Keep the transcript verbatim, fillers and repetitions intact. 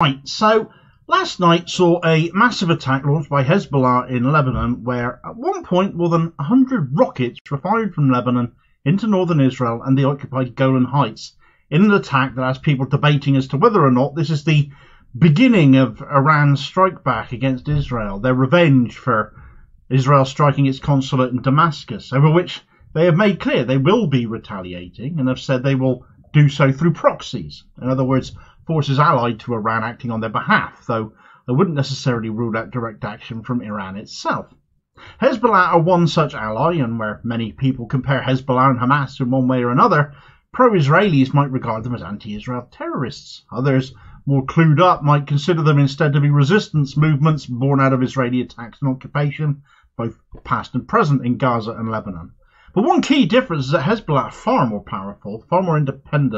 Right, so last night saw a massive attack launched by Hezbollah in Lebanon, where at one point more than one hundred rockets were fired from Lebanon into northern Israel and the occupied Golan Heights, in an attack that has people debating as to whether or not this is the beginning of Iran's strike back against Israel, their revenge for Israel striking its consulate in Damascus, over which they have made clear they will be retaliating and have said they will do so through proxies. In other words, forces allied to Iran acting on their behalf, though they wouldn't necessarily rule out direct action from Iran itself. Hezbollah are one such ally, and where many people compare Hezbollah and Hamas in one way or another, pro-Israelis might regard them as anti-Israel terrorists. Others, more clued up, might consider them instead to be resistance movements born out of Israeli attacks and occupation, both past and present, in Gaza and Lebanon. But one key difference is that Hezbollah are far more powerful, far more independent,